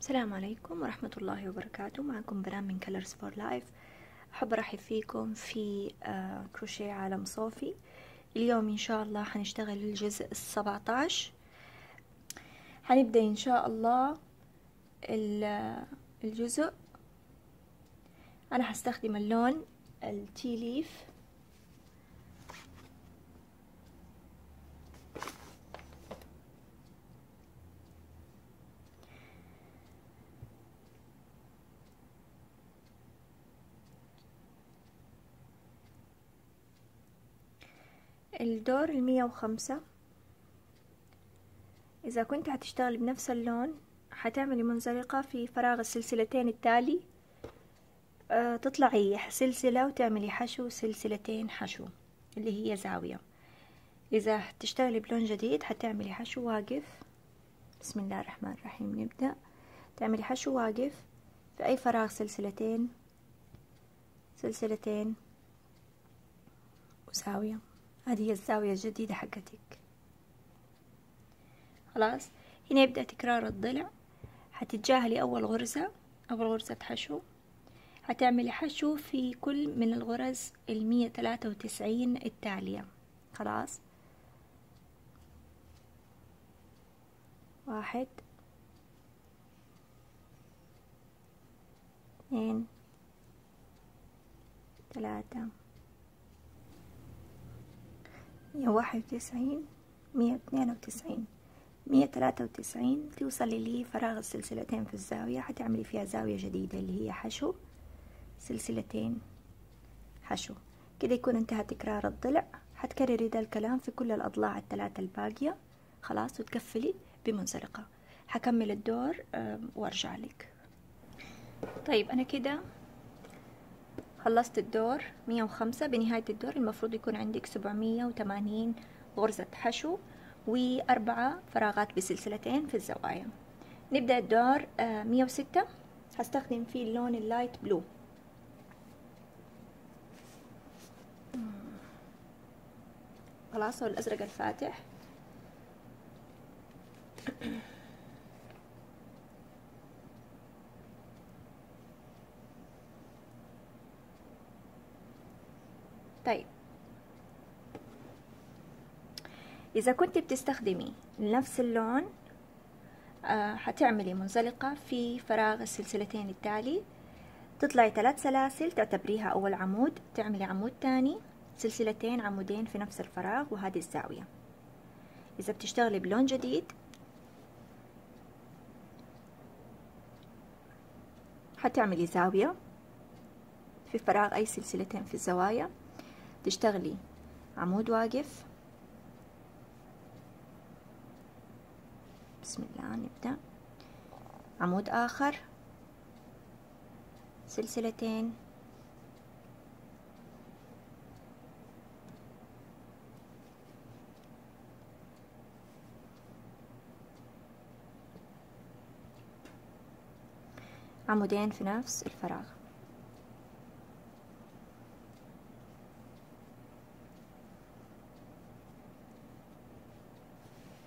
السلام عليكم ورحمة الله وبركاته. معكم بلان من كلرز فور لايف. أحب أرحب فيكم في كروشيه عالم صوفي. اليوم إن شاء الله حنشتغل الجزء 17. حنبدأ إن شاء الله الجزء. أنا هستخدم اللون التي ليف، الدور 105. إذا كنت هتشتغل بنفس اللون هتعملي منزلقة في فراغ السلسلتين التالي، تطلعي سلسلة وتعملي حشو سلسلتين حشو اللي هي زاوية. إذا هتشتغلي بلون جديد هتعملي حشو واقف. بسم الله الرحمن الرحيم. نبدأ تعملي حشو واقف في أي فراغ سلسلتين سلسلتين وزاوية. هذه هي الزاوية الجديدة حقتك. خلاص، هنا يبدأ تكرار الضلع. هتتجاهلي أول غرزة، أول غرزة حشو هتعملي حشو في كل من الغرز 193 التالية. خلاص، 1 2 3 191 192 193 توصلي لي فراغ السلسلتين في الزاوية. هتعملي فيها زاوية جديدة اللي هي حشو سلسلتين حشو. كده يكون انتهى تكرار الضلع. هتكرري ده الكلام في كل الأضلاع ال3 الباقية. خلاص، وتكفلي بمنزلقة. هكمل الدور وارجع لك. طيب، انا كده خلصت الدور 105. بنهاية الدور المفروض يكون عندك 780 غرزة حشو و4 فراغات بسلسلتين في الزوايا. نبدأ الدور 106. هستخدم فيه اللون اللايت بلو. خلاص، هو الأزرق الفاتح. طيب، إذا كنت بتستخدمي نفس اللون هتعملي منزلقة في فراغ السلسلتين التالي، تطلعي 3 سلاسل تعتبريها أول عمود، تعملي عمود تاني، سلسلتين، عمودين في نفس الفراغ، وهذه الزاوية. إذا بتشتغلي بلون جديد هتعملي زاوية في فراغ أي سلسلتين في الزوايا، تشتغلي عمود واقف. بسم الله، نبدأ عمود آخر، سلسلتين، عمودين في نفس الفراغ.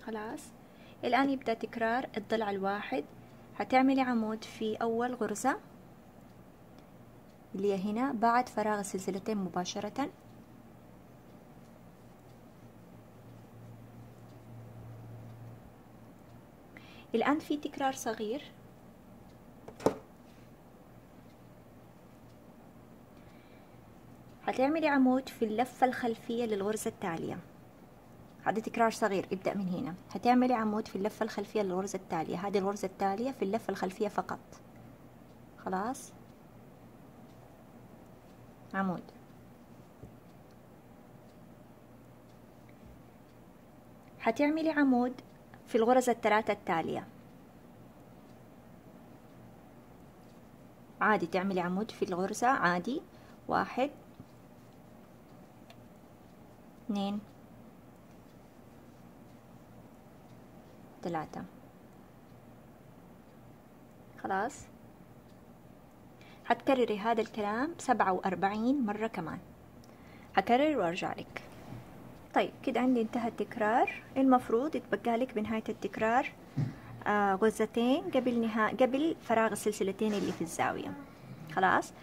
خلاص، الآن يبدأ تكرار الضلع الواحد. هتعملي عمود في أول غرزة اللي هي هنا بعد فراغ السلسلتين مباشرة، الآن في تكرار صغير. هتعملي عمود في اللفة الخلفية للغرزة التالية، هذا تكرار صغير يبدأ من هنا. هتعملي عمود في اللفة الخلفية للغرزة التالية، هذه الغرزة التالية في اللفة الخلفية فقط. خلاص، عمود، هتعملي عمود في الغرزة ال3 التالية، عادي تعملي عمود في الغرزة عادي، 1 2 3. خلاص، هتكرري هذا الكلام 47 مرة كمان. هكرر وارجع لك. طيب، كده عندي انتهى التكرار. المفروض يتبقى لك بنهاية التكرار غرزتين قبل فراغ السلسلتين اللي في الزاوية. خلاص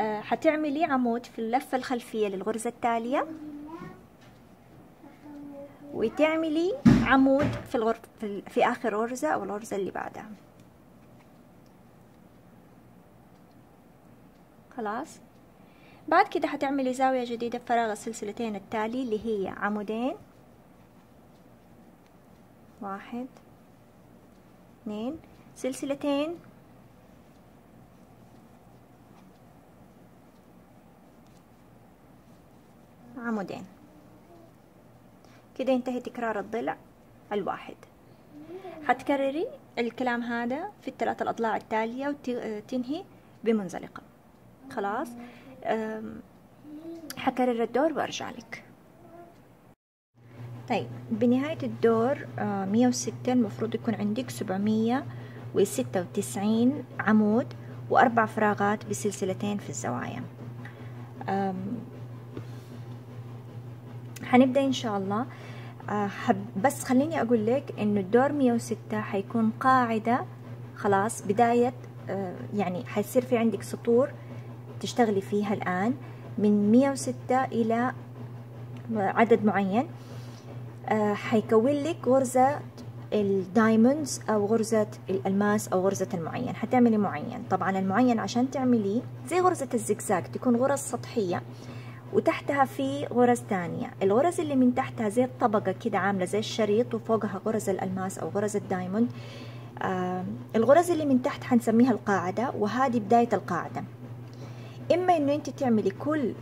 حتعملي عمود في اللفة الخلفية للغرزة التالية، وتعملي عمود في آخر غرزة أو الغرزة اللي بعدها. خلاص بعد كده هتعملي زاوية جديدة في فراغ السلسلتين التالي اللي هي عمودين، 1 2 سلسلتين، عمودين. كده ينتهي تكرار الضلع الواحد. هتكرري الكلام هذا في الثلاث الأضلاع التالية وتنهي بمنزلقة. خلاص حكرر الدور وارجع لك. طيب بنهاية الدور 106 المفروض يكون عندك 796 عمود و4 فراغات بسلسلتين في الزوايا. هنبدأ ان شاء الله. بس خليني اقول لك انه الدور 106 حيكون قاعدة. خلاص بداية يعني حيصير في عندك سطور تشتغلي فيها الآن من 106 إلى عدد معين. حيكون لك غرزة الدايموندز أو غرزة الألماس أو غرزة المعين. حتعملي معين، طبعا المعين عشان تعمليه زي غرزة الزجزاج تكون غرز سطحية وتحتها في غرز تانية. الغرز اللي من تحتها زي الطبقة كده عاملة زي الشريط وفوقها غرز الألماس أو غرز الدايموند. الغرز اللي من تحت حنسميها القاعدة، وهذه بداية القاعدة. اما انه انت تعملي كل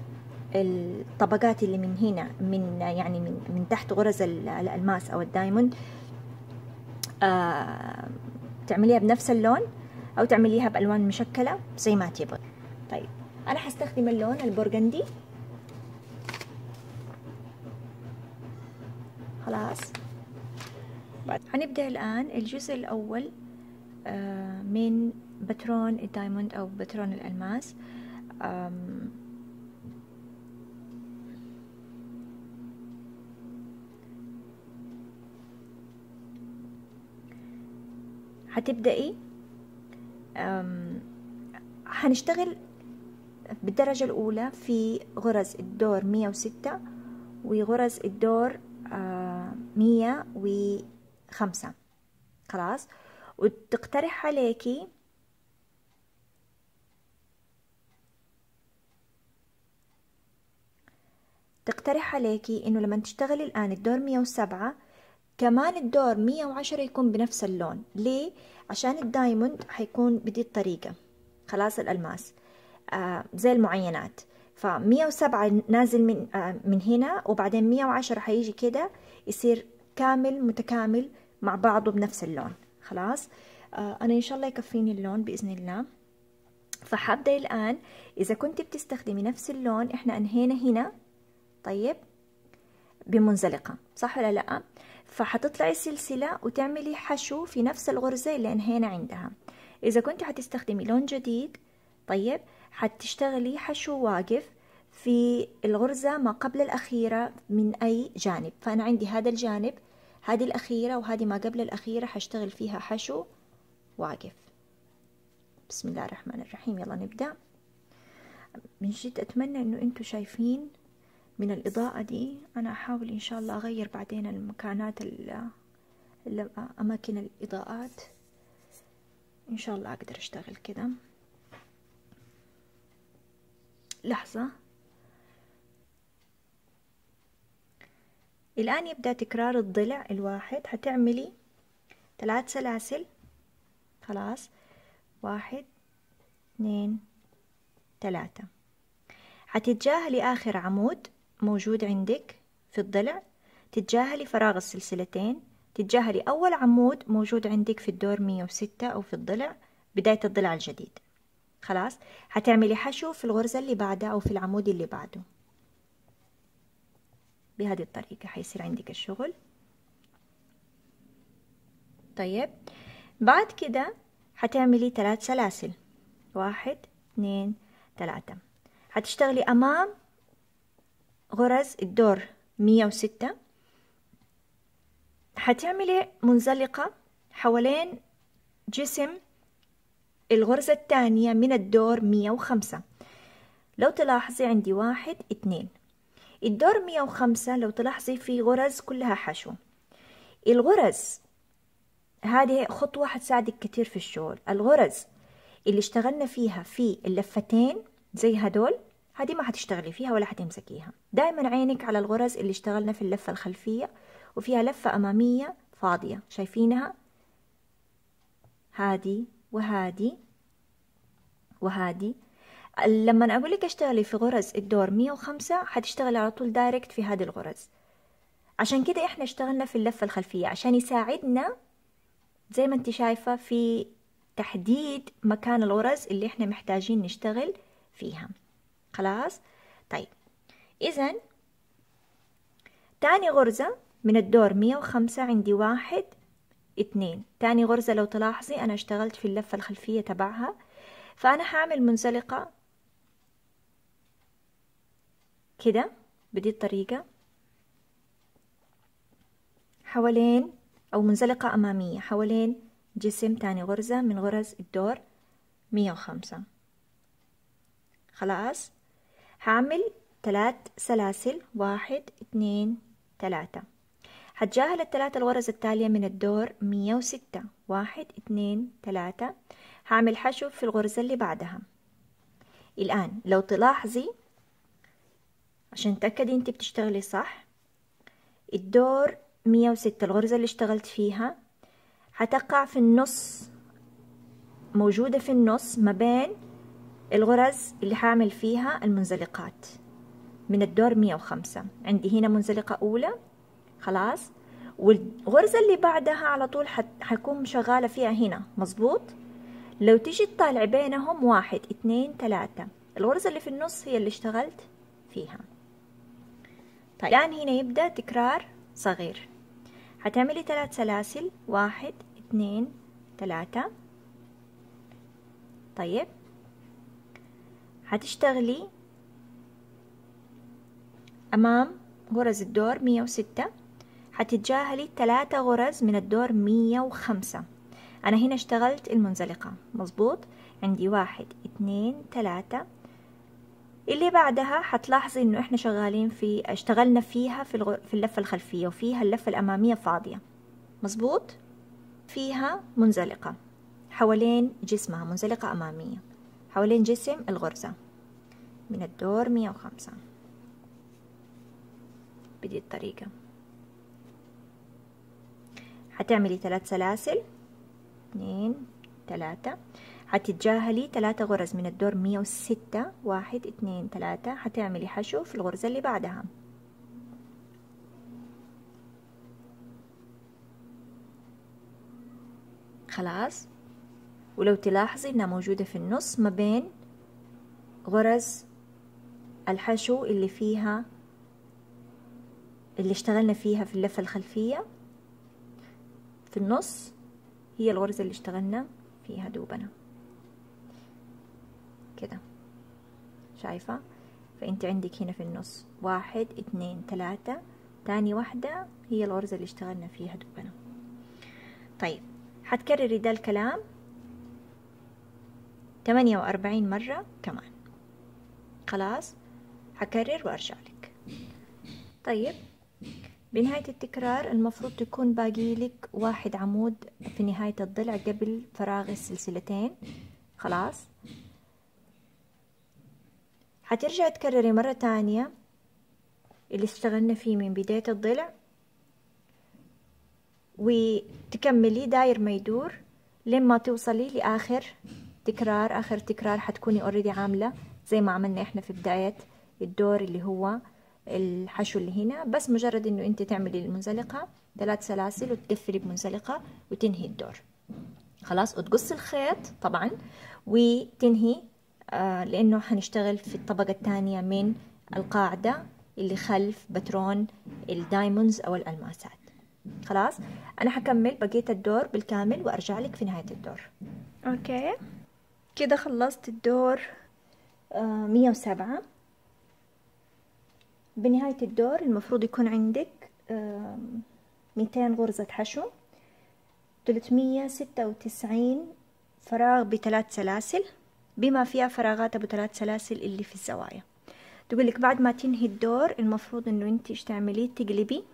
الطبقات اللي من هنا من يعني من تحت غرز الالماس او الدايموند تعمليها بنفس اللون او تعمليها بالوان مشكله زي ما تبغي. طيب انا حستخدم اللون البرغندي. خلاص هنبدا الان الجزء الاول من بترون الدايموند او بترون الالماس. هتبدأي هنشتغل بالدرجة الأولى في غرز الدور 106 وغرز الدور 105. خلاص وتقترح عليكي انه لما تشتغلي الان الدور 107 كمان الدور 110 يكون بنفس اللون. ليه؟ عشان الدايموند حيكون بدي الطريقة. خلاص الالماس زي المعينات، ف 107 نازل من هنا وبعدين 110 حيجي كده يصير كامل متكامل مع بعضه بنفس اللون. خلاص انا ان شاء الله يكفيني اللون باذن الله. فحبدأ الان اذا كنت بتستخدمي نفس اللون، احنا انهينا هنا طيب بمنزلقة صح ولا لا؟ فحتطلعي سلسلة وتعملي حشو في نفس الغرزة اللي انهينا عندها. اذا كنت حتستخدمي لون جديد طيب حتشتغلي حشو واقف في الغرزة ما قبل الاخيرة من اي جانب. فانا عندي هذا الجانب، هذه الاخيرة وهذه ما قبل الاخيرة، حشتغل فيها حشو واقف. بسم الله الرحمن الرحيم. يلا نبدأ. من جد اتمنى انه انتوا شايفين من الإضاءة دي. أنا أحاول إن شاء الله أغير بعدين المكانات أماكن الإضاءات إن شاء الله أقدر أشتغل كده. لحظة. الآن يبدأ تكرار الضلع الواحد. هتعملي 3 سلاسل. خلاص 1 2 3. هتتجاهلي آخر عمود موجود عندك في الضلع، تتجاهلي فراغ السلسلتين، تتجاهلي أول عمود موجود عندك في الدور 106 أو في الضلع بداية الضلع الجديد. خلاص هتعملي حشو في الغرزة اللي بعدها أو في العمود اللي بعده. بهذه الطريقة حيصير عندك الشغل. طيب بعد كده هتعملي 3 سلاسل. 1 2 3. هتشتغلي أمام غرز الدور 106، هتعملي منزلقة حوالين جسم الغرزة الثانية من الدور 105. لو تلاحظي عندي 1 2. الدور 105 لو تلاحظي في غرز كلها حشو. الغرز هذه خطوة حتساعدك كتير في الشغل. الغرز اللي اشتغلنا فيها في اللفتين زي هدول هذه ما حتشتغلي فيها ولا حتمسكيها. دائما عينك على الغرز اللي اشتغلنا في اللفة الخلفية وفيها لفة أمامية فاضية، شايفينها؟ هادي وهادي وهادي. لما أقول لك اشتغلي في غرز الدور 105 حتشتغلي على طول دايركت في هذه الغرز. عشان كده احنا اشتغلنا في اللفة الخلفية عشان يساعدنا زي ما انت شايفة في تحديد مكان الغرز اللي احنا محتاجين نشتغل فيها. خلاص؟ طيب إذن تاني غرزة من الدور 105 عندي 1 2. تاني غرزة لو تلاحظي أنا اشتغلت في اللفة الخلفية تبعها، فأنا هعمل منزلقة كده بدي الطريقة حوالين أو منزلقة أمامية حوالين جسم تاني غرزة من غرز الدور 105. خلاص هعمل 3 سلاسل 1 2 3. هتجاهل ال3 الغرز التالية من الدور 106 1 2 3. هعمل حشو في الغرزة اللي بعدها. الآن لو تلاحظي عشان تأكدي انت بتشتغلي صح، الدور 106 الغرزة اللي اشتغلت فيها هتقع في النص، موجودة في النص ما بين الغرز اللي هعمل فيها المنزلقات من الدور 105. عندي هنا منزلقة أولى خلاص، والغرزة اللي بعدها على طول حكون شغالة فيها هنا، مظبوط؟ لو تيجي تطالع بينهم 1 2 3. الغرزة اللي في النص هي اللي اشتغلت فيها. طيب الآن هنا يبدأ تكرار صغير. هتعملي 3 سلاسل 1 2 3. طيب هتشتغلي أمام غرز الدور 106، هتتجاهلي 3 غرز من الدور 105. أنا هنا اشتغلت المنزلقة، مظبوط؟ عندي 1 2 3. اللي بعدها هتلاحظي إنه إحنا شغالين في اشتغلنا فيها في اللفة الخلفية وفيها اللفة الأمامية فاضية، مظبوط؟ فيها منزلقة حوالين جسمها، منزلقة أمامية حوالين جسم الغرزة من الدور 105 بدي الطريقة. هتعملي 3 سلاسل 2 3. هتتجاهلي 3 غرز من الدور 106 1 2 3. هتعملي حشو في الغرزة اللي بعدها. خلاص، ولو تلاحظي انها موجودة في النص ما بين غرز الحشو اللي فيها اللي اشتغلنا فيها في اللفة الخلفية، في النص هي الغرزة اللي اشتغلنا فيها دوبنا كده، شايفة؟ فانت عندك هنا في النص 1 2 3. تاني واحدة هي الغرزة اللي اشتغلنا فيها دوبنا. طيب هتكرري ده الكلام 48 مرة كمان. خلاص هكرر وارجع لك. طيب بنهاية التكرار المفروض تكون باقي لك 1 عمود في نهاية الضلع قبل فراغ السلسلتين. خلاص هترجعي تكرري مرة تانية اللي اشتغلنا فيه من بداية الضلع وتكملي داير ما يدور لما توصلي لآخر تكرار. آخر تكرار حتكوني اوريدي عاملة زي ما عملنا احنا في بداية الدور اللي هو الحشو اللي هنا، بس مجرد انه انت تعملي المنزلقة 3 سلاسل وتقفلي بمنزلقة وتنهي الدور. خلاص وتقصي الخيط طبعا وتنهي لانه هنشتغل في الطبقة الثانية من القاعدة اللي خلف بترون الدايموندز او الالماسات. خلاص انا هكمل بقية الدور بالكامل وارجع لك في نهاية الدور. اوكي كده خلصت الدور 107. بنهاية الدور المفروض يكون عندك 200 غرزة حشو 396 فراغ بثلاث سلاسل بما فيها فراغات ابو ثلاث سلاسل اللي في الزوايا. تقول لك بعد ما تنهي الدور المفروض انه انت ايش تعملي؟ تقلبي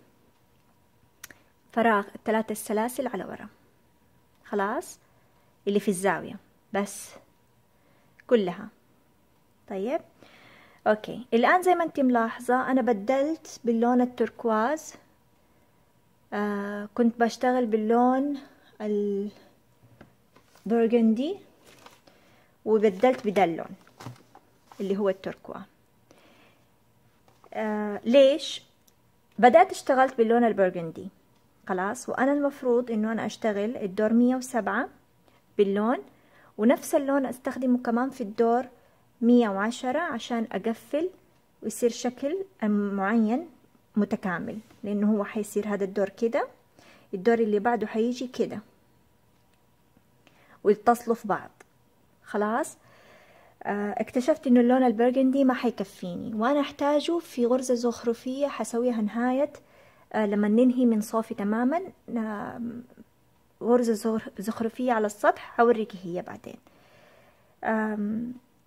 فراغ الثلاث السلاسل على ورا، خلاص اللي في الزاوية بس كلها. طيب اوكي، الان زي ما انت ملاحظة انا بدلت باللون التركواز، كنت بشتغل باللون البرغندي وبدلت بدا اللون اللي هو التركوا. ليش بدأت اشتغلت باللون البرغندي؟ خلاص، وانا المفروض انه انا اشتغل الدور 107 باللون، ونفس اللون استخدمه كمان في الدور 110 عشان اقفل ويصير شكل معين متكامل، لانه هو حيصير هذا الدور كده، الدور اللي بعده حيجي كده ويتصلوا في بعض. خلاص، اكتشفت انه اللون البرغندي ما حيكفيني، وانا احتاجه في غرزة زخرفية حسويها نهاية لما ننهي من صوفي تماما، غرزة زخرفية على السطح هوريك هي بعدين.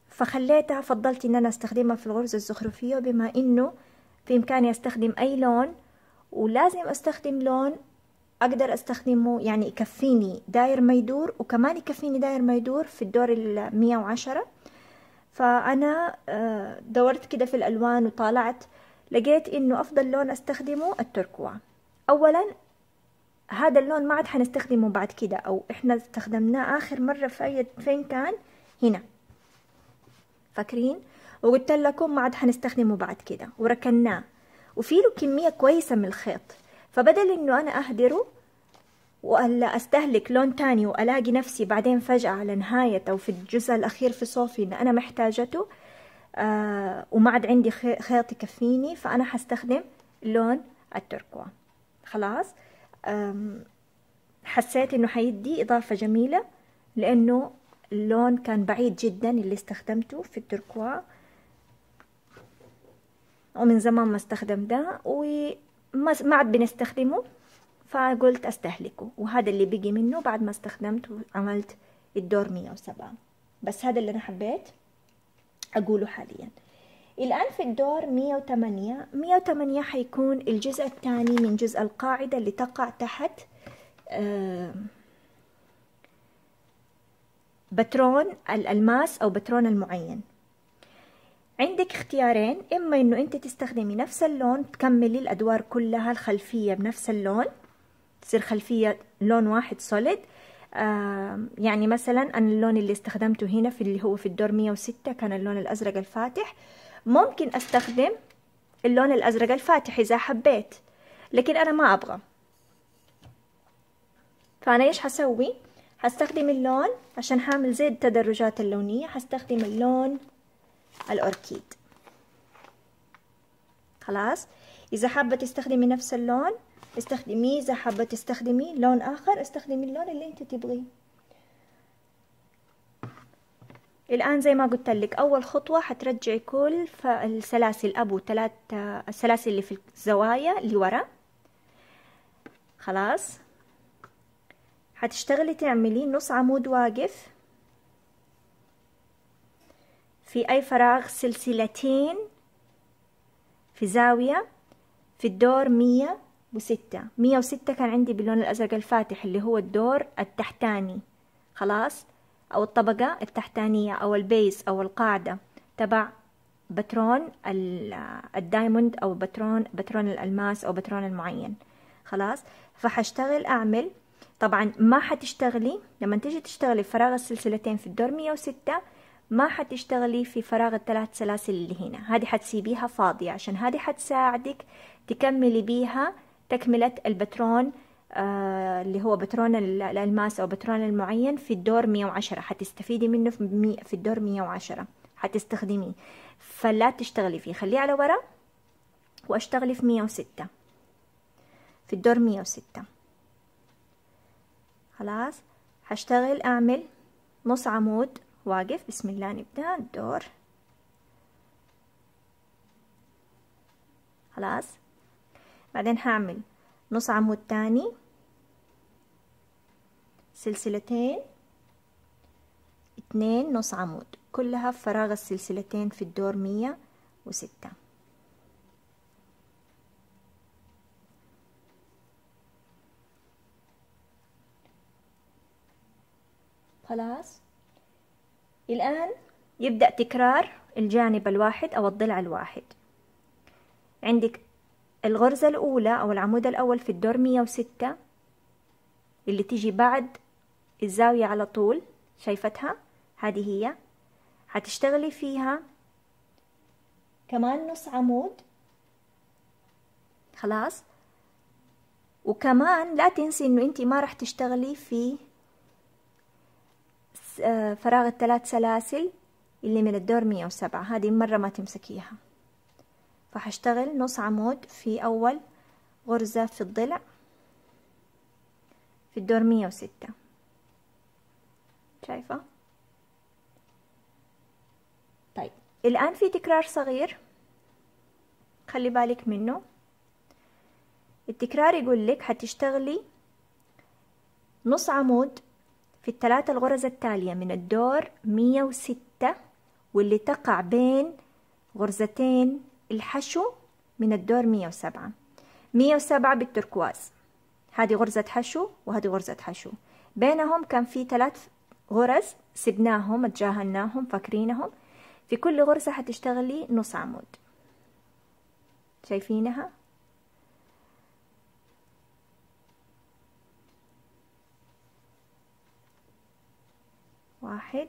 فخليتها، فضلت ان انا استخدمها في الغرزة الزخرفية، بما انه في امكاني استخدم اي لون ولازم استخدم لون اقدر استخدمه يعني يكفيني داير ما يدور، وكمان يكفيني داير ما يدور في الدور 110. فانا دورت كده في الالوان وطالعت، لقيت انه افضل لون استخدمه التركوا. اولا هذا اللون ما عاد حنستخدمه بعد كده، او احنا استخدمناه اخر مرة فين كان؟ هنا، فاكرين؟ وقلت لكم ما عاد حنستخدمه بعد كده وركناه، وفي له كمية كويسة من الخيط. فبدل انه انا اهدره ولا استهلك لون تاني والاقي نفسي بعدين فجأة على نهاية او في الجزء الاخير في صوفي ان انا محتاجته وما عاد عندي خيط يكفيني، فانا حستخدم لون التركوا. خلاص، حسيت انه حيدي اضافة جميلة، لانه اللون كان بعيد جدا اللي استخدمته في التركوا، ومن زمان ما استخدم ده وما عاد بنستخدمه، فقلت استهلكه، وهذا اللي بقي منه بعد ما استخدمت وعملت الدور 107. بس هذا اللي انا حبيت اقوله حاليا. الان في الدور 108 حيكون الجزء الثاني من جزء القاعدة اللي تقع تحت بترون الألماس أو بترون المعين. عندك اختيارين، إما إنه أنت تستخدمي نفس اللون تكملي الأدوار كلها الخلفية بنفس اللون، تصير خلفية لون واحد سوليد. يعني مثلا أنا اللون اللي استخدمته هنا في اللي هو في الدور 106 كان اللون الأزرق الفاتح، ممكن أستخدم اللون الأزرق الفاتح إذا حبيت، لكن أنا ما أبغى. فأنا إيش حسوي؟ هستخدم اللون عشان هعمل زي التدرجات اللونية، هستخدم اللون الأوركيد. خلاص، إذا حابة تستخدمي نفس اللون استخدميه، إذا حابة تستخدمي لون آخر استخدمي اللون اللي انت تبغيه. الآن زي ما قلت لك أول خطوة هترجعي كل السلاسل أبو ثلاث السلاسل اللي في الزوايا اللي ورا. خلاص، هتشتغلي تعملي نص عمود واقف في اي فراغ، سلسلتين في زاوية في الدور 106. 106 كان عندي باللون الازرق الفاتح اللي هو الدور التحتاني، خلاص، او الطبقة التحتانية او البيس او القاعدة تبع بترون الدايموند او بترون الالماس او بترون المعين. خلاص، فحشتغل اعمل، طبعا ما حتشتغلي لما تيجي تشتغلي في فراغ السلسلتين في الدور 106، ما حتشتغلي في فراغ الثلاث سلاسل اللي هنا، هذه حتسيبيها فاضية عشان هذه حتساعدك تكملي بيها تكملة البترون اللي هو بترون الألماس أو بترون المعين في الدور 110، حتستفيدي منه في الدور 110 حتستخدميه، فلا تشتغلي فيه، خليه على ورا واشتغلي في 106 في الدور 106. خلاص، هشتغل اعمل نص عمود واقف، بسم الله نبدأ الدور. خلاص، بعدين هعمل نص عمود تاني سلسلتين، 2 نص عمود، كلها فراغ السلسلتين في الدور 106. خلاص، الآن يبدأ تكرار الجانب الواحد أو الضلع الواحد. عندك الغرزة الأولى أو العمود الأول في الدور 106 اللي تيجي بعد الزاوية على طول، شايفتها؟ هذه هي هتشتغلي فيها كمان نص عمود. خلاص، وكمان لا تنسي انه انتي ما راح تشتغلي في فراغ الثلاث سلاسل اللي من الدور 107، هذه مرة ما تمسكيها. فهشتغل نص عمود في أول غرزة في الضلع في الدور 106، شايفة؟ طيب، الآن في تكرار صغير خلي بالك منه. التكرار يقول لك هتشتغلي نص عمود في الثلاثة الغرز التالية من الدور 106 واللي تقع بين غرزتين الحشو من الدور 107. 107 بالتركواز، هذه غرزة حشو وهذه غرزة حشو، بينهم كان في 3 غرز سبناهم تجاهلناهم فاكرينهم. في كل غرزة حتشتغلي نص عمود، شايفينها؟ واحد،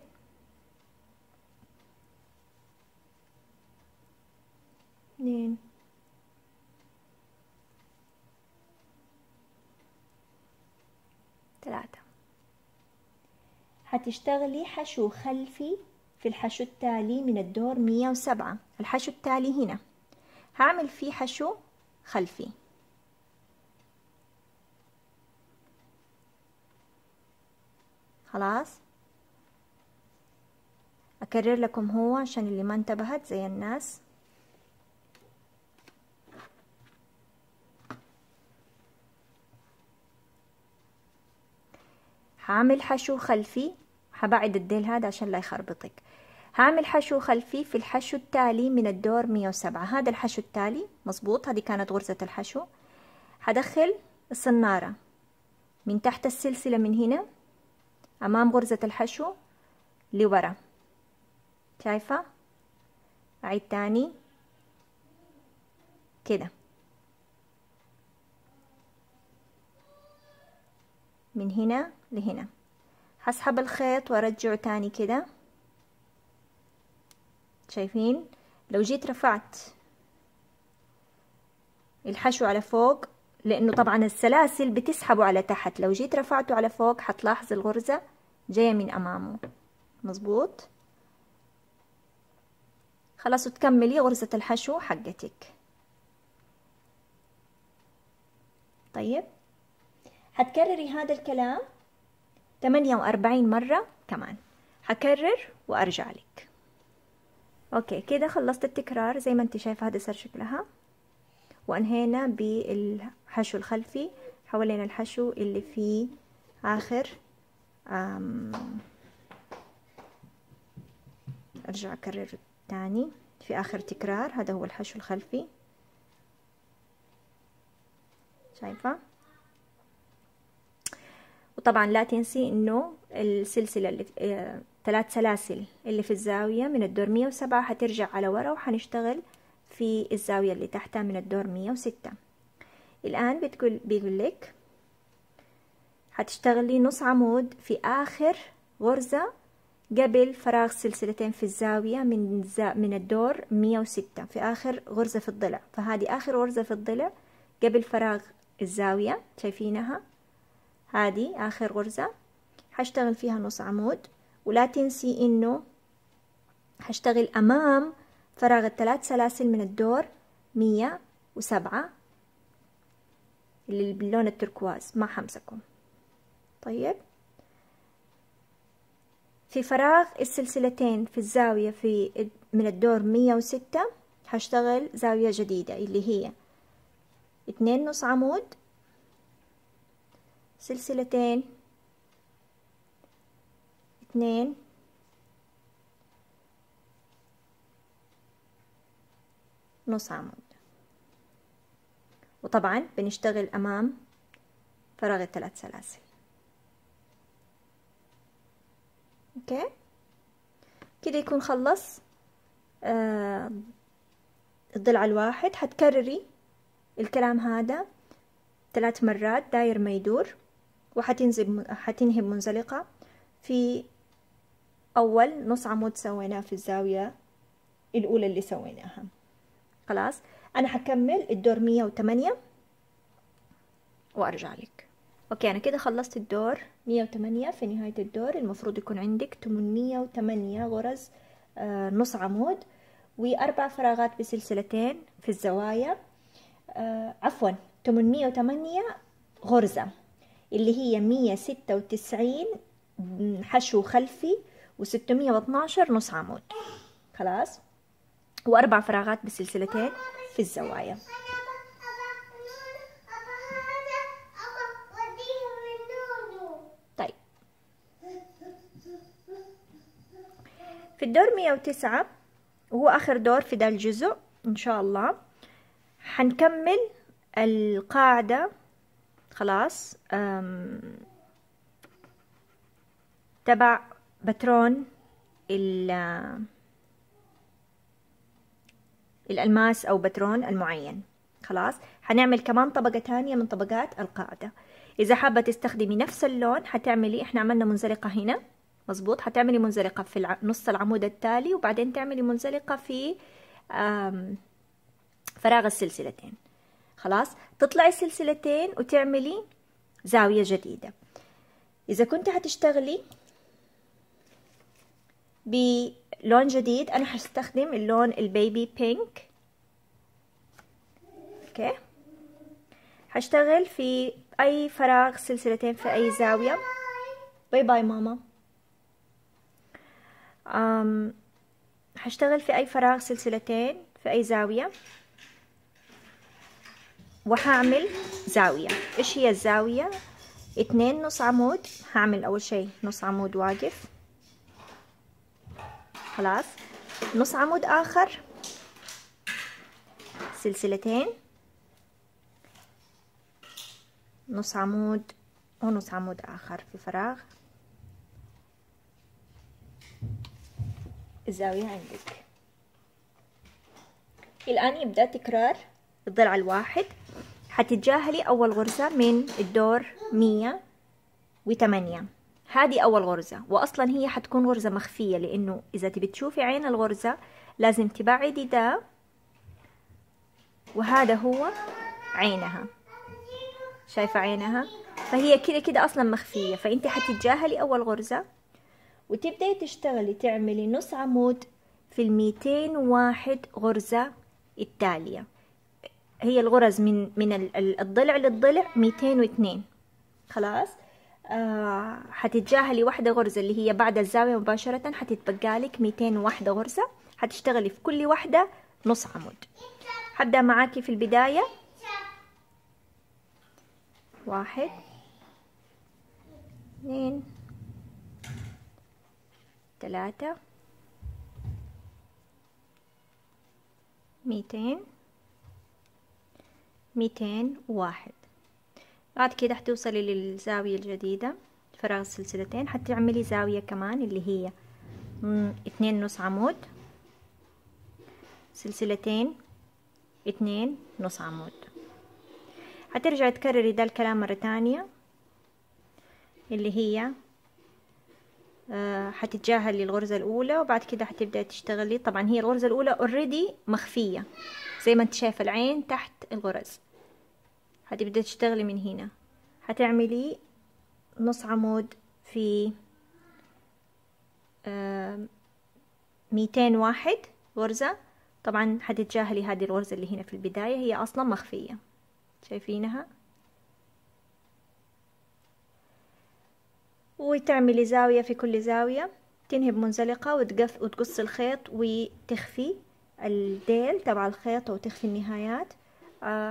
اثنين، ثلاثة. هتشتغلي حشو خلفي في الحشو التالي من الدور 107، الحشو التالي هنا هعمل فيه حشو خلفي. خلاص، اكرر لكم هو عشان اللي ما انتبهت زي الناس. هعمل حشو خلفي، هبعد الديل هذا عشان لا يخربطك. هعمل حشو خلفي في الحشو التالي من الدور 107، هذا الحشو التالي مظبوط، هذه كانت غرزة الحشو. هدخل الصنارة من تحت السلسلة من هنا امام غرزة الحشو لورا، شايفة؟ اعيد تاني كده من هنا لهنا، هسحب الخيط وارجعه تاني كده، شايفين؟ لو جيت رفعت الحشو على فوق، لانه طبعا السلاسل بتسحبه على تحت، لو جيت رفعته على فوق حتلاحظ الغرزة جاية من امامه، مظبوط؟ خلاص، وتكملي غرزة الحشو حقتك. طيب، هتكرري هذا الكلام 48 مرة كمان، هكرر وارجع لك. اوكي، كده خلصت التكرار زي ما انت شايفة، هذا صار شكلها. وانهينا بالحشو الخلفي، حولينا الحشو اللي في اخر ارجع اكرر تاني في اخر تكرار، هذا هو الحشو الخلفي، شايفة؟ وطبعا لا تنسي انه السلسلة اللي في 3 سلاسل اللي في الزاوية من الدور 107 هترجع على ورا، وحنشتغل في الزاوية اللي تحتها من الدور 106. الان بيقول لك هتشتغلي نص عمود في اخر غرزة قبل فراغ سلسلتين في الزاوية من الدور 106، في آخر غرزة في الضلع، فهذه آخر غرزة في الضلع قبل فراغ الزاوية، شايفينها؟ هذه آخر غرزة هشتغل فيها نص عمود. ولا تنسي إنه هشتغل أمام فراغ ال3 سلاسل من الدور 107 اللي باللون التركواز، ما حمسكم. طيب، في فراغ السلسلتين في الزاوية من الدور 106 هشتغل زاوية جديدة اللي هي 2 نص عمود، سلسلتين 2 نص عمود. وطبعا بنشتغل امام فراغ الثلاث سلاسل. اوكي كده يكون خلص الضلع الواحد. حتكرري الكلام هذا 3 مرات داير ما يدور، وحتنهب منزلقة في اول نص عمود سويناه في الزاوية الاولى اللي سويناها. خلاص انا حكمل الدور 108 وارجع لك. اوكي انا كده خلصت الدور 108. في نهاية الدور المفروض يكون عندك 808 غرز نص عمود و4 فراغات بسلسلتين في الزوايا، عفوا 808 غرزة اللي هي 196 حشو خلفي و612 نص عمود. خلاص و4 فراغات بسلسلتين في الزوايا. طيب في الدور 109 وهو آخر دور في ده الجزء إن شاء الله حنكمل القاعدة. خلاص تبع باترون الألماس أو باترون المعين. خلاص حنعمل كمان طبقة تانية من طبقات القاعدة. إذا حابة تستخدمي نفس اللون حتعملي، إحنا عملنا منزلقة هنا مظبوط، حتعملي منزلقة في نص العمود التالي وبعدين تعملي منزلقة في فراغ السلسلتين. خلاص تطلعي السلسلتين وتعملي زاوية جديدة. إذا كنت هتشتغلي بلون جديد أنا هستخدم اللون البيبي بينك. اوكي هشتغل في أي فراغ سلسلتين في أي زاوية. باي باي ماما. هشتغل في أي فراغ سلسلتين في أي زاوية وهعمل زاوية. إيش هي الزاوية؟ 2 نص عمود. هعمل أول شي نص عمود واقف. خلاص نص عمود آخر سلسلتين، نص عمود ونص عمود آخر في فراغ الزاوية عندك. الآن يبدأ تكرار الضلع الواحد. حتتجاهلي أول غرزة من الدور 108، هذه أول غرزة، وأصلا هي حتكون غرزة مخفية لأنه إذا تبي تشوفي عين الغرزة لازم تبعدي ده، وهذا هو عينها. شايفة عينها؟ فهي كده كده أصلا مخفية، فأنت حتتجاهلي أول غرزة وتبدأي تشتغلي تعملي نص عمود في 201 غرزة التالية. هي الغرز من الضلع للضلع 202. خلاص حتتجاهلي واحدة غرزة اللي هي بعد الزاوية مباشرة، حتتبقى لك 201 غرزة. حتشتغلي في كل واحدة نص عمود. هبدأ معاكي في البداية 1 2 3 200 201. بعد كده حتوصلي للزاوية الجديدة فراغ السلسلتين، حتعملي زاوية كمان اللي هي 2 نص عمود سلسلتين 2 نص عمود. هترجعي تكرري ده الكلام مرة تانية اللي هي حتتجاهلي الغرزة الأولى وبعد كده حتبدأ تشتغلي. طبعا هي الغرزة الأولى اوريدي مخفية زي ما انت شايفة العين تحت الغرز. هتبدأ تشتغلي من هنا، هتعملي نص عمود في 201 غرزة. طبعا حتتجاهلي هذه الغرزة اللي هنا في البداية، هي أصلا مخفية شايفينها، وتعملي زاوية في كل زاوية، تنهب منزلقة وتقص الخيط وتخفي الديل تبع الخيط وتخفي النهايات.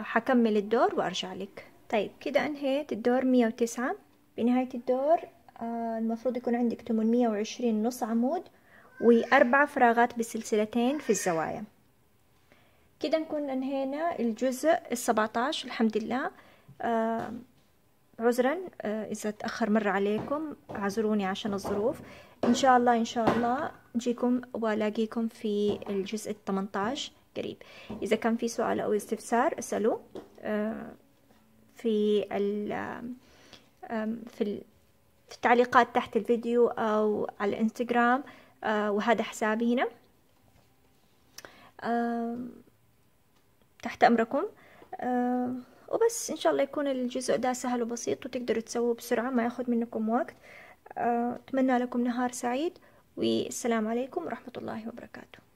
حكمل الدور وارجع لك. طيب كده انهيت الدور 109. بنهاية الدور المفروض يكون عندك 820 نص عمود و4 فراغات بسلسلتين في الزوايا. كده نكون انهينا الجزء 17 الحمد لله. عذرا اذا تاخر مره عليكم، اعذروني عشان الظروف. ان شاء الله نجيكم والاقيكم في الجزء 18 قريب. اذا كان في سؤال او استفسار اسالوه في التعليقات تحت الفيديو او على الانستغرام، وهذا حسابي هنا. تحت امركم. وبس ان شاء الله يكون الجزء ده سهل وبسيط وتقدروا تسووه بسرعه، ما ياخذ منكم وقت. اتمنى لكم نهار سعيد، والسلام عليكم ورحمه الله وبركاته.